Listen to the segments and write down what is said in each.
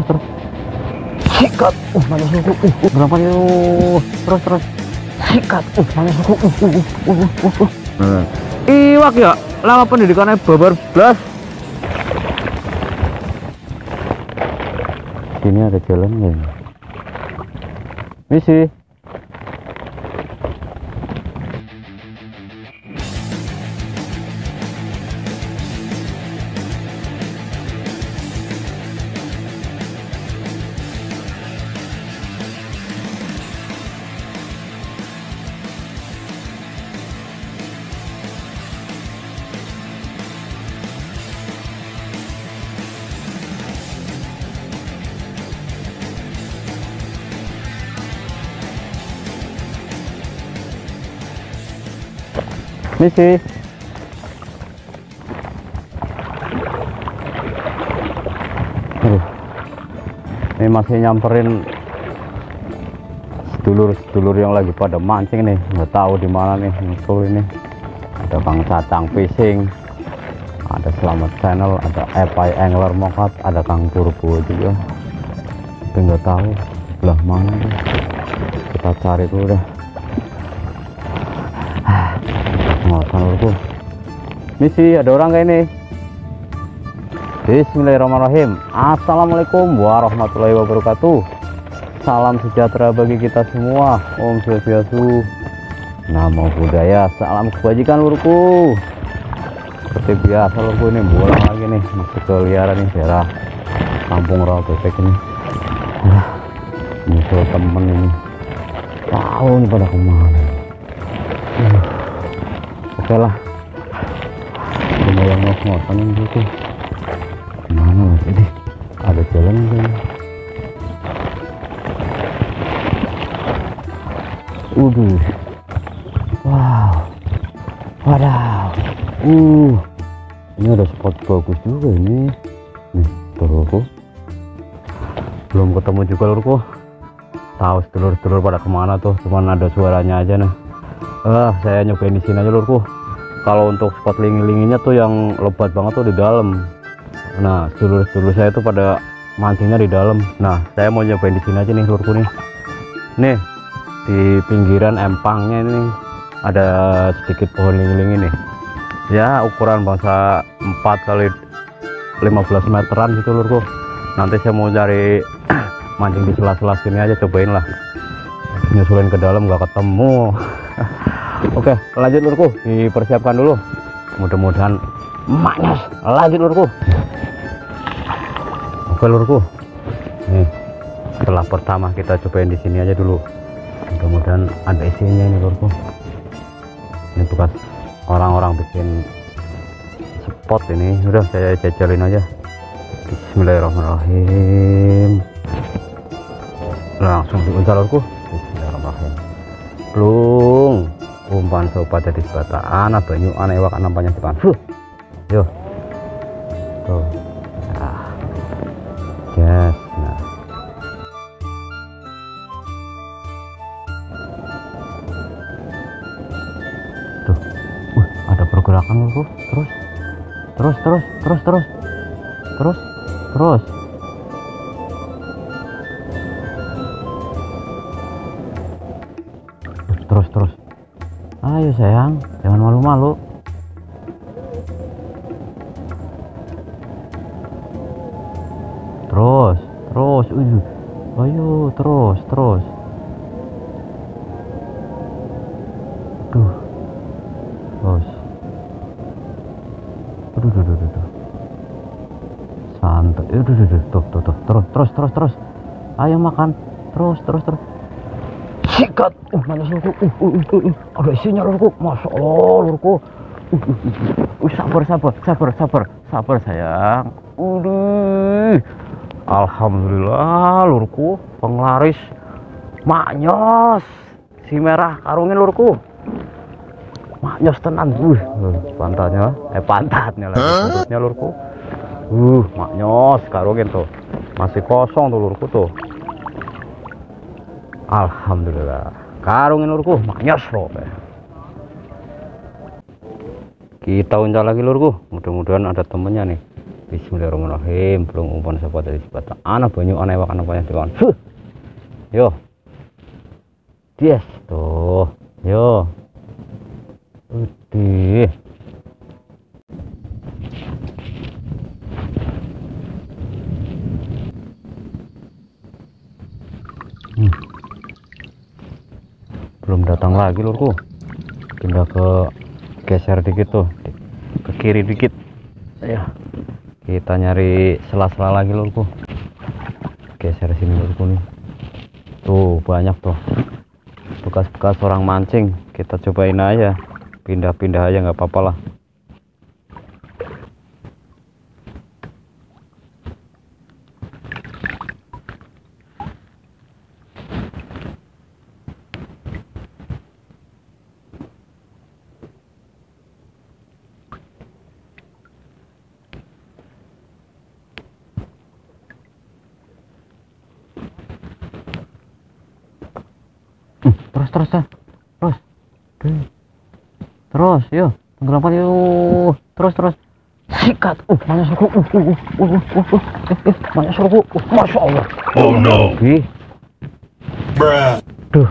terus. Sikat, manis suku, berapa yuk? Terus. Sikat, manis suku, Iwak ya, lama pendidikannya babar blas. Sini ada jalan nggak? Misi. Misi. Ini masih nyamperin sedulur-sedulur yang lagi pada mancing nih, nggak tahu di mana nih muncul ini. Ada Bang Cacang Fishing, ada Selamat Channel, ada Epai Angler Mokat, ada Kang Purbo juga. Tapi nggak tahu belah mana nih. Kita cari dulu deh. Misi, ada orang kayak ini. Bismillahirrahmanirrahim. Assalamualaikum warahmatullahi wabarakatuh. Salam sejahtera bagi kita semua. Om Swastiastu, Namo Buddhaya, salam kebajikan lurku. Seperti biasa lurku ini bola lagi nih, masih keliaran nih daerah Kampung Rawa Bebek ini. Musuh temen ini. Tahu nih pada kemana. Oke lah, lumayan ngos-ngosan gitu. Gimana lagi deh, ada jalan kan? Udah, wow, wadah, ini ada spot bagus juga ini. Nih, telurku, belum ketemu juga telurku. Tahu telur-telur pada kemana tuh? Cuman ada suaranya aja nih. Saya nyobain di sini aja lurku. Kalau untuk spot lingi-linginya tuh yang lebat banget tuh di dalam. Nah, sedulur-sedulur saya itu pada mancingnya di dalam. Nah, saya mau nyobain di sini aja nih lurku nih. Nih, di pinggiran empangnya ini ada sedikit pohon lingi-lingi nih. Ya, ukuran bangsa 4 kali 15 meteran gitu lurku. Nanti saya mau cari mancing di sela-sela sini aja, cobain lah. Nyusulin ke dalam nggak ketemu. Oke, lanjut lurku, dipersiapkan dulu. Mudah-mudahan maknyos. Lanjut lurku. Oke lurku. Nih, setelah pertama kita cobain di sini aja dulu. Mudah-mudahan ada isinya ini lurku. Ini bekas orang-orang bikin spot ini. Udah saya jajalin aja. Bismillahirrahmanirrahim. Langsung diuncal lurku. Bismillahirrahmanirrahim. Plung. Umpan sobat jadi sebata anak banyu anak iwak anak banyak depan. Yo, tuh, nah, yes, nah, tuh, ada pergerakan lurku, terus. Ayo sayang, jangan malu-malu. Terus, ayo terus. Duh, terus. Aduh. Santai, aduh, tuh, terus. Ayo makan, terus. Sikat, manis lurku, ada isinya lurku, masya Allah lurku, sabar sayang, alhamdulillah lurku, penglaris, maknyos, si merah karungin lurku, maknyos tenan, pantatnya lagi, pantatnya lurku, maknyos karungin tuh, masih kosong tuh lurku tuh. Alhamdulillah, karungin lurku, maknyos loh. Kita uncal lagi lurku, mudah-mudahan ada temennya nih. Bismillahirrahmanirrahim. Belum umpan sobat dari sebatan anak banyu aneh wakan apanya tuan. Huh, yo, yes tuh, yo, udah. Belum datang lagi lurku, pindah ke geser dikit tuh, ke kiri dikit. Ya, kita nyari sela-sela lagi lurku, geser sini lurku nih. Tuh banyak tuh, bekas-bekas orang mancing. Kita cobain aja, pindah-pindah aja nggak apa-apa lah. Terus yuk, tenggelamkan yuk, terus sikat. Banyak seru, banyak seru, masya Allah. Oh no, duh,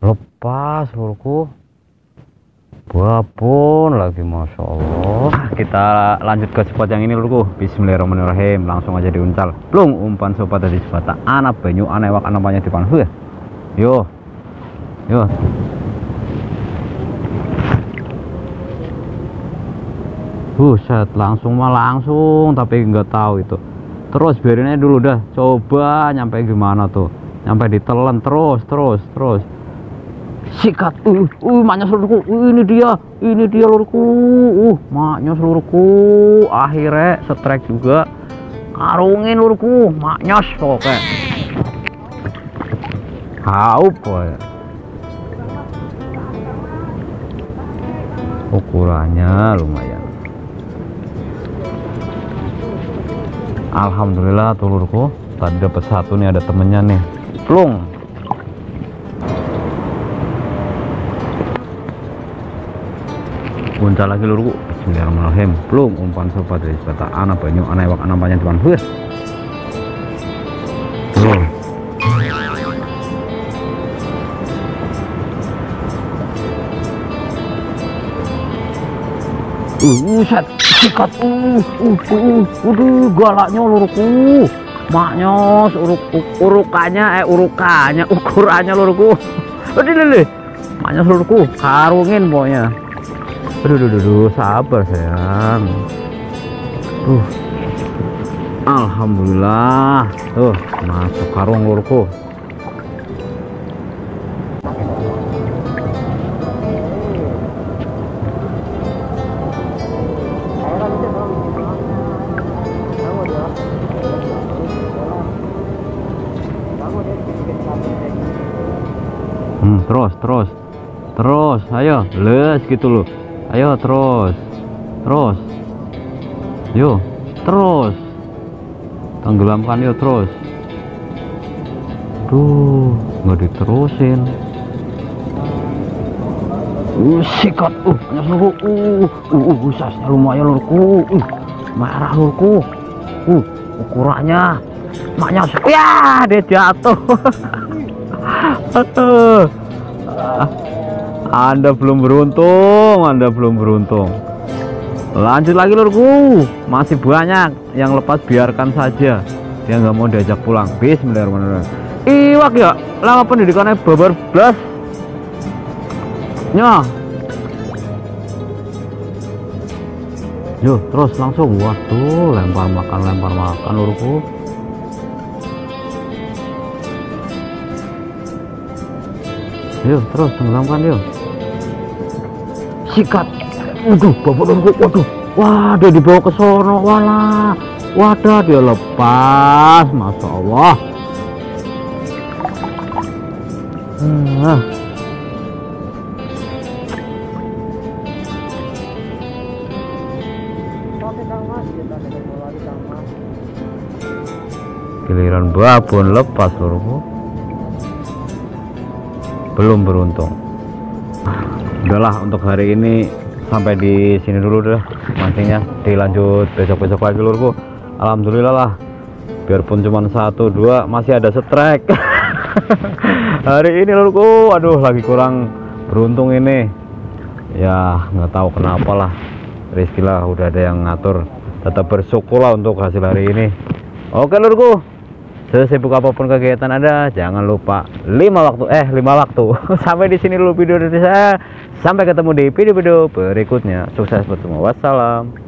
lepas lurku, babon lagi, masya Allah. Kita lanjut ke spot yang ini lurku. Bismillahirrahmanirrahim, langsung aja diuncal. Belum umpan sobat dari sebata anak banyu anewak anamanya di panhu ya. Yo, yo. Buset, langsung tapi nggak tahu itu. Terus biarinnya dulu dah, coba nyampe gimana tuh, nyampe ditelan terus sikat. Maknya seluruhku, ini dia lurku, maknya seluruhku. Akhirnya strike juga, karungin lurku, maknya oke. Haup ukurannya lumayan. Alhamdulillah telurku tadi dapat satu nih, ada temennya nih. Plung. Uncal lagi lurku. Bismillahirrahmanirrahim. Plung umpan sobat dari sebata anak banyu aneh wak anampanya cuman hus. Plung. Set sikat. Waduh, galaknya lurku, maknya ukurannya lurku. Aduh, maknya lurku, karungin pokoknya. Aduh, sabar sayang. Alhamdulillah, tuh masuk karung lurku. Terus, ayo, les gitu loh. Ayo terus, yo, terus, tenggelamkan yo terus. Duh, nggak diterusin. Sikat, nyesel sasnya lumayan lurku, merah lurku, ukurannya, maknya, ya, dia jatuh. Anda belum beruntung. Lanjut lagi lurku, masih banyak yang lepas, biarkan saja, dia nggak mau diajak pulang. Bismillahirrahmanirrahim. Iwak ya, lama pendidikannya babar blas. Nyoh. Yo, terus langsung, waduh, lempar makan lurku. Yuk, terus tenggelamkan yuk. Sikat. Waduh, wah, dia dibawa ke sono. Walah, wadah, dia lepas. Masya Allah. Giliran babon lepas lurku. Belum beruntung. Udahlah, untuk hari ini sampai di sini dulu deh mancingnya, dilanjut besok-besok lagi lurku. Alhamdulillah lah, biarpun cuma 1-2 masih ada strike. Hari ini lurku, aduh lagi kurang beruntung ini ya, nggak tahu kenapa lah, rezeki lah udah ada yang ngatur. Tetap bersyukur lah untuk hasil hari ini. Oke lurku, sesibuk apapun kegiatan Anda, jangan lupa 5 waktu. Sampai di sini dulu video dari saya. Sampai ketemu di video-video berikutnya. Sukses bertemu. Wassalam.